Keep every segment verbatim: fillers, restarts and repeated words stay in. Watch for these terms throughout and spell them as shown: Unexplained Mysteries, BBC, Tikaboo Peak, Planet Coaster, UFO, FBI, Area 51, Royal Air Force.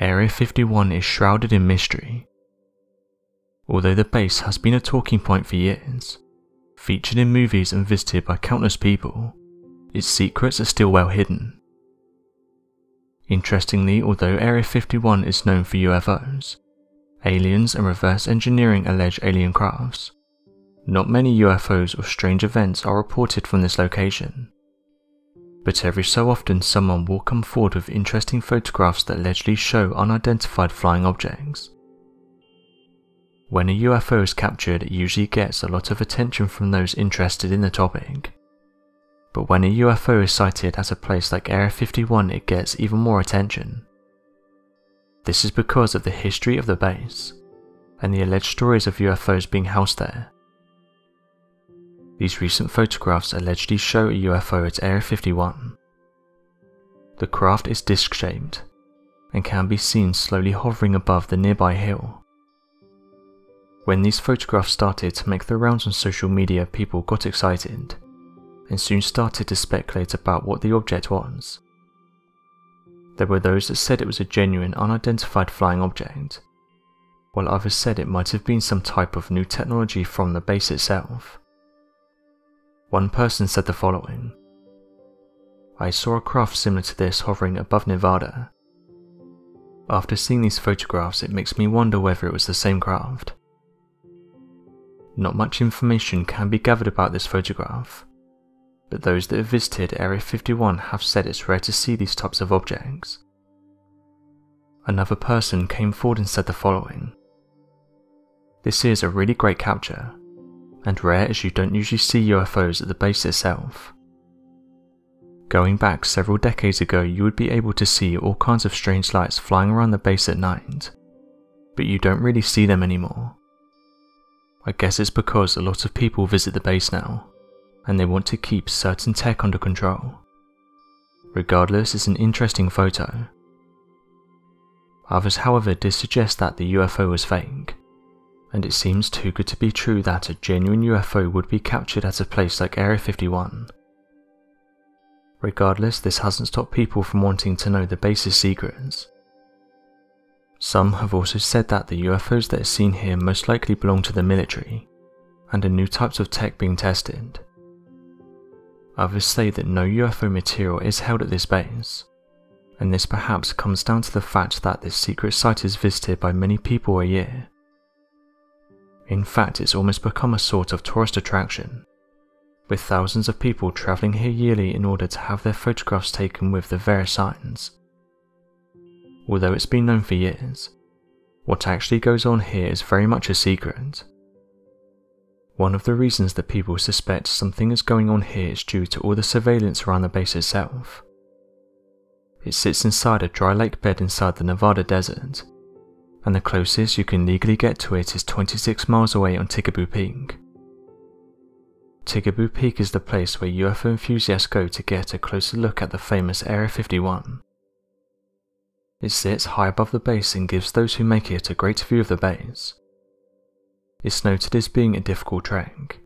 Area fifty-one is shrouded in mystery. Although the base has been a talking point for years, featured in movies and visited by countless people, its secrets are still well hidden. Interestingly, although Area fifty-one is known for U F Os, aliens and reverse engineering alleged alien crafts, not many U F Os or strange events are reported from this location. But every so often someone will come forward with interesting photographs that allegedly show unidentified flying objects. When a U F O is captured, it usually gets a lot of attention from those interested in the topic. But when a U F O is sighted at a place like Area fifty-one, it gets even more attention. This is because of the history of the base, and the alleged stories of U F Os being housed there. These recent photographs allegedly show a U F O at Area fifty-one. The craft is disc-shaped, and can be seen slowly hovering above the nearby hill. When these photographs started to make their rounds on social media, people got excited, and soon started to speculate about what the object was. There were those that said it was a genuine unidentified flying object, while others said it might have been some type of new technology from the base itself. One person said the following: "I saw a craft similar to this hovering above Nevada. After seeing these photographs, it makes me wonder whether it was the same craft." Not much information can be gathered about this photograph, but those that have visited Area fifty-one have said it's rare to see these types of objects. Another person came forward and said the following: "This is a really great capture, and rare as you don't usually see U F Os at the base itself. Going back several decades ago, you would be able to see all kinds of strange lights flying around the base at night, but you don't really see them anymore. I guess it's because a lot of people visit the base now, and they want to keep certain tech under control. Regardless, it's an interesting photo." Others, however, did suggest that the U F O was fake, and it seems too good to be true that a genuine U F O would be captured at a place like Area fifty-one. Regardless, this hasn't stopped people from wanting to know the base's secrets. Some have also said that the U F Os that are seen here most likely belong to the military, and are new types of tech being tested. Others say that no U F O material is held at this base, and this perhaps comes down to the fact that this secret site is visited by many people a year. In fact, it's almost become a sort of tourist attraction, with thousands of people travelling here yearly in order to have their photographs taken with the various signs. Although it's been known for years, what actually goes on here is very much a secret. One of the reasons that people suspect something is going on here is due to all the surveillance around the base itself. It sits inside a dry lake bed inside the Nevada desert, and the closest you can legally get to it is twenty-six miles away on Tikaboo Peak. Tikaboo Peak is the place where U F O enthusiasts go to get a closer look at the famous Area fifty-one. It sits high above the base and gives those who make it a great view of the base. It's noted as being a difficult trek.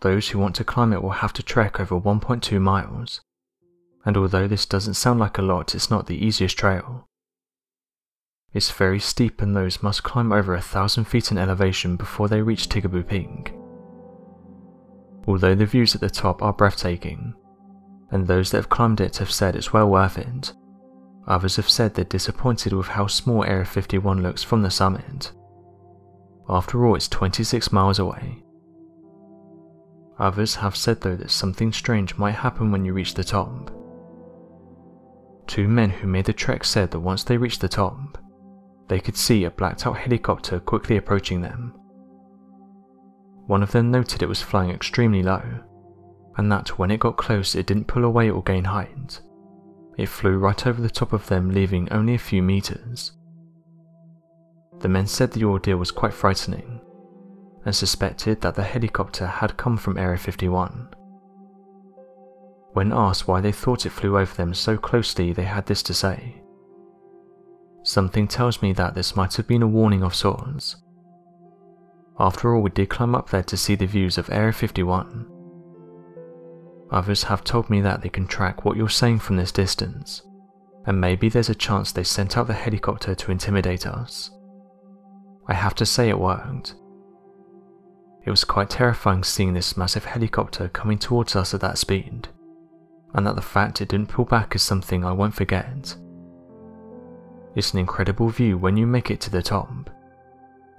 Those who want to climb it will have to trek over one point two miles, and although this doesn't sound like a lot, it's not the easiest trail. It's very steep and those must climb over a thousand feet in elevation before they reach Tikaboo Peak. Although the views at the top are breathtaking, and those that have climbed it have said it's well worth it, others have said they're disappointed with how small Area fifty-one looks from the summit. After all, it's twenty-six miles away. Others have said though that something strange might happen when you reach the top. Two men who made the trek said that once they reached the top, they could see a blacked out helicopter quickly approaching them. One of them noted it was flying extremely low, and that when it got close it didn't pull away or gain height. It flew right over the top of them, leaving only a few meters. The men said the ordeal was quite frightening, and suspected that the helicopter had come from Area fifty-one. When asked why they thought it flew over them so closely, they had this to say: "Something tells me that this might have been a warning of sorts. After all, we did climb up there to see the views of Area fifty-one. Others have told me that they can track what you're saying from this distance, and maybe there's a chance they sent out the helicopter to intimidate us. I have to say it worked. It was quite terrifying seeing this massive helicopter coming towards us at that speed, and that the fact it didn't pull back is something I won't forget. It's an incredible view when you make it to the top,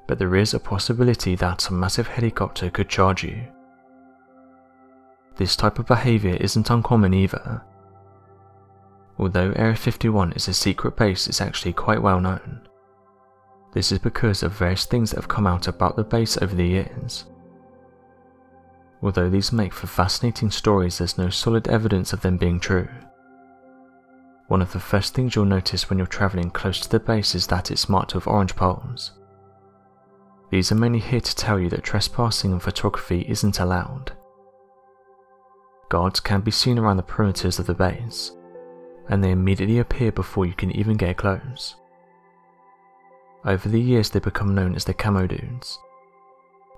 but there is a possibility that a massive helicopter could charge you. This type of behaviour isn't uncommon either. Although Area fifty-one is a secret base, it's actually quite well known. This is because of various things that have come out about the base over the years. Although these make for fascinating stories, there's no solid evidence of them being true. One of the first things you'll notice when you're travelling close to the base is that it's marked with orange poles. These are mainly here to tell you that trespassing and photography isn't allowed. Guards can be seen around the perimeters of the base, and they immediately appear before you can even get close. Over the years they become known as the Camo Dudes.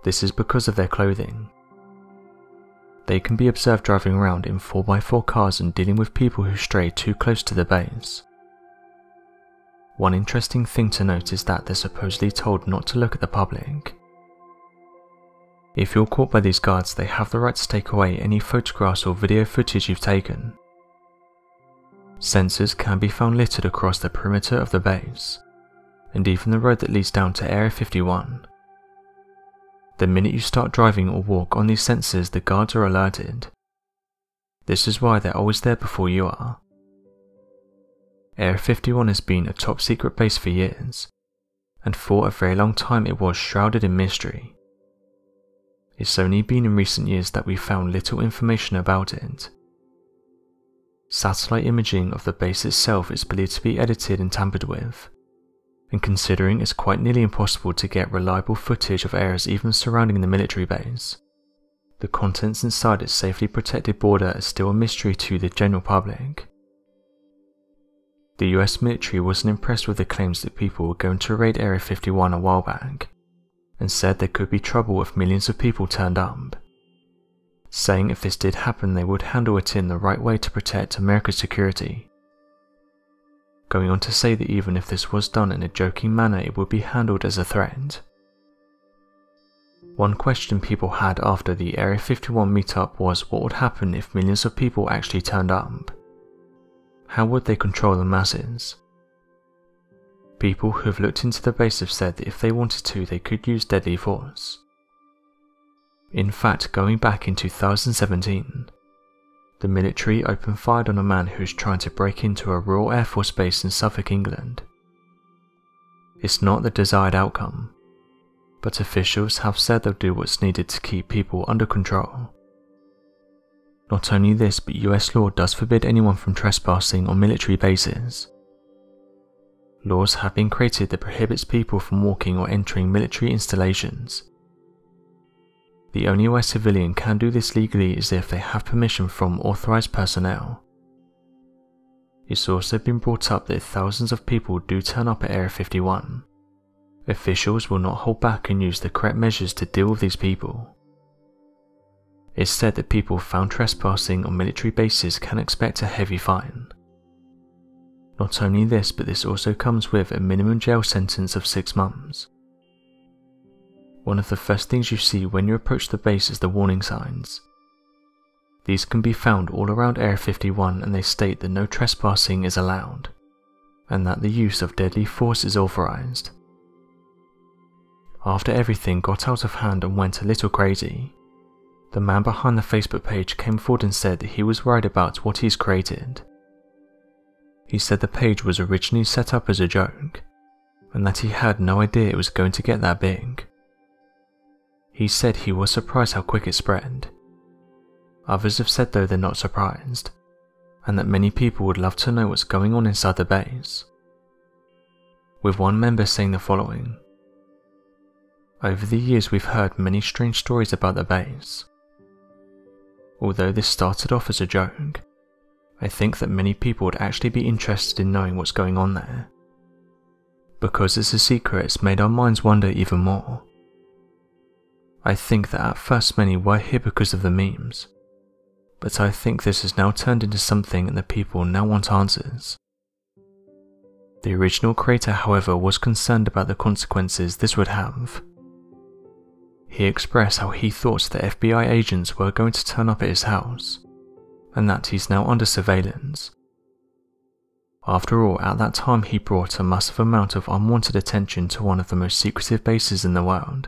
This is because of their clothing. They can be observed driving around in four by four cars and dealing with people who stray too close to the base. One interesting thing to note is that they're supposedly told not to look at the public. If you're caught by these guards, they have the right to take away any photographs or video footage you've taken. Sensors can be found littered across the perimeter of the base, and even the road that leads down to Area fifty-one. The minute you start driving or walk on these sensors, the guards are alerted. This is why they're always there before you are. Area fifty-one has been a top secret base for years, and for a very long time it was shrouded in mystery. It's only been in recent years that we found little information about it. Satellite imaging of the base itself is believed to be edited and tampered with, and considering it's quite nearly impossible to get reliable footage of areas even surrounding the military base, the contents inside its safely protected border is still a mystery to the general public. The U S military wasn't impressed with the claims that people were going to raid Area fifty-one a while back, and said there could be trouble if millions of people turned up, saying if this did happen they would handle it in the right way to protect America's security. Going on to say that even if this was done in a joking manner, it would be handled as a threat. One question people had after the Area fifty-one meetup was what would happen if millions of people actually turned up. How would they control the masses? People who have looked into the base have said that if they wanted to, they could use deadly force. In fact, going back in two thousand seventeen, the military opened fire on a man who was trying to break into a Royal Air Force base in Suffolk, England. It's not the desired outcome, but officials have said they'll do what's needed to keep people under control. Not only this, but U S law does forbid anyone from trespassing on military bases. Laws have been created that prohibits people from walking or entering military installations. The only way a civilian can do this legally is if they have permission from authorised personnel. It's also been brought up that if thousands of people do turn up at Area fifty-one, officials will not hold back and use the correct measures to deal with these people. It's said that people found trespassing on military bases can expect a heavy fine. Not only this, but this also comes with a minimum jail sentence of six months. One of the first things you see when you approach the base is the warning signs. These can be found all around Area fifty-one and they state that no trespassing is allowed, and that the use of deadly force is authorised. After everything got out of hand and went a little crazy, the man behind the Facebook page came forward and said that he was worried about what he's created. He said the page was originally set up as a joke, and that he had no idea it was going to get that big. He said he was surprised how quick it spread. Others have said though they're not surprised, and that many people would love to know what's going on inside the base. With one member saying the following: "Over the years we've heard many strange stories about the base. Although this started off as a joke, I think that many people would actually be interested in knowing what's going on there. Because it's a secret, it's made our minds wonder even more. I think that at first many were here because of the memes, but I think this has now turned into something and the people now want answers, The original creator, however, was concerned about the consequences this would have. He expressed how he thought the F B I agents were going to turn up at his house, and that he's now under surveillance. After all, at that time he brought a massive amount of unwanted attention to one of the most secretive bases in the world.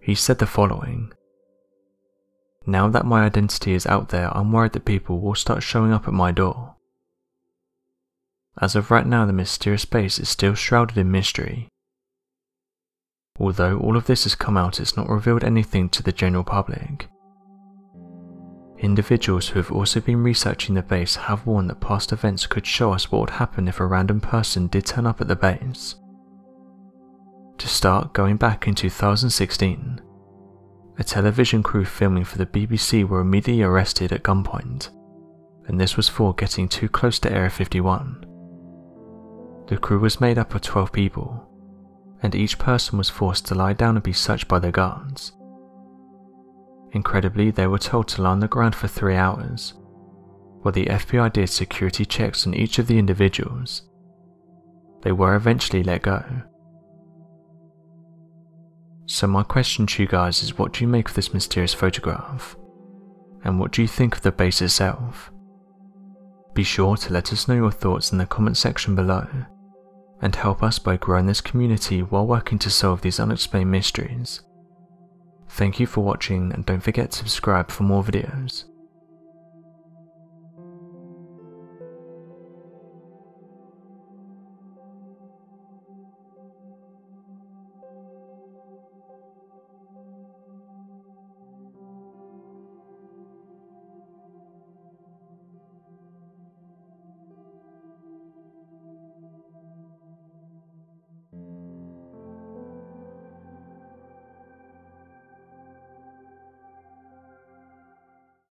He said the following: "Now that my identity is out there, I'm worried that people will start showing up at my door. As of right now, the mysterious base is still shrouded in mystery. Although all of this has come out, it's not revealed anything to the general public. Individuals who have also been researching the base have warned that past events could show us what would happen if a random person did turn up at the base. To start, going back in two thousand sixteen, a television crew filming for the B B C were immediately arrested at gunpoint, and this was for getting too close to Area fifty-one. The crew was made up of twelve people, and each person was forced to lie down and be searched by the guards. Incredibly, they were told to lie on the ground for three hours, while the F B I did security checks on each of the individuals. They were eventually let go. So my question to you guys is, what do you make of this mysterious photograph? And what do you think of the base itself? Be sure to let us know your thoughts in the comment section below, and help us by growing this community while working to solve these unexplained mysteries. Thank you for watching, and don't forget to subscribe for more videos.